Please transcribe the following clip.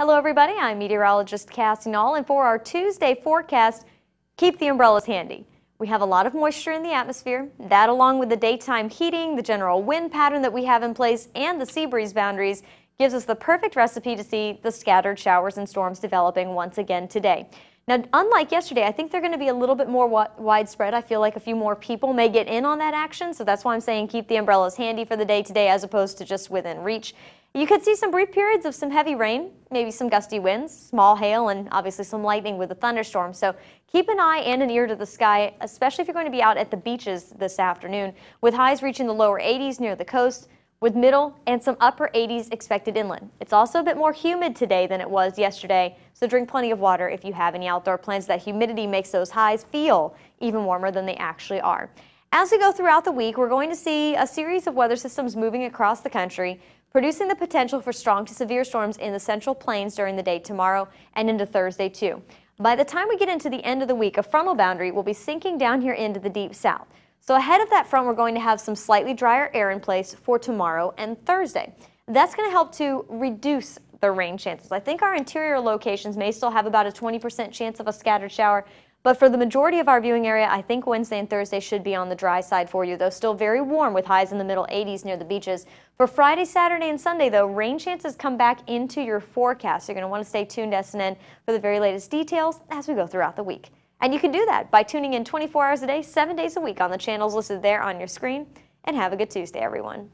Hello everybody, I'm meteorologist Cassie Nall, and for our Tuesday forecast, keep the umbrellas handy. We have a lot of moisture in the atmosphere. That, along with the daytime heating, the general wind pattern that we have in place, and the sea breeze boundaries, gives us the perfect recipe to see the scattered showers and storms developing once again today. Now, unlike yesterday, I think they're going to be a little bit more widespread. I feel like a few more people may get in on that action, so that's why I'm saying keep the umbrellas handy for the day today as opposed to just within reach. You could see some brief periods of some heavy rain, maybe some gusty winds, small hail, and obviously some lightning with a thunderstorm. So keep an eye and an ear to the sky, especially if you're going to be out at the beaches this afternoon, with highs reaching the lower 80s near the coast, with middle and some upper 80s expected inland. It's also a bit more humid today than it was yesterday, so drink plenty of water if you have any outdoor plans. That humidity makes those highs feel even warmer than they actually are. As we go throughout the week, we're going to see a series of weather systems moving across the country, producing the potential for strong to severe storms in the Central Plains during the day tomorrow and into Thursday too. By the time we get into the end of the week, a frontal boundary will be sinking down here into the deep south. So ahead of that front, we're going to have some slightly drier air in place for tomorrow and Thursday. That's going to help to reduce the rain chances. I think our interior locations may still have about a 20% chance of a scattered shower, but for the majority of our viewing area, I think Wednesday and Thursday should be on the dry side for you, though still very warm with highs in the middle 80s near the beaches. For Friday, Saturday, and Sunday, though, rain chances come back into your forecast. You're going to want to stay tuned to SNN for the very latest details as we go throughout the week. And you can do that by tuning in 24 hours a day, 7 days a week on the channels listed there on your screen. And have a good Tuesday, everyone.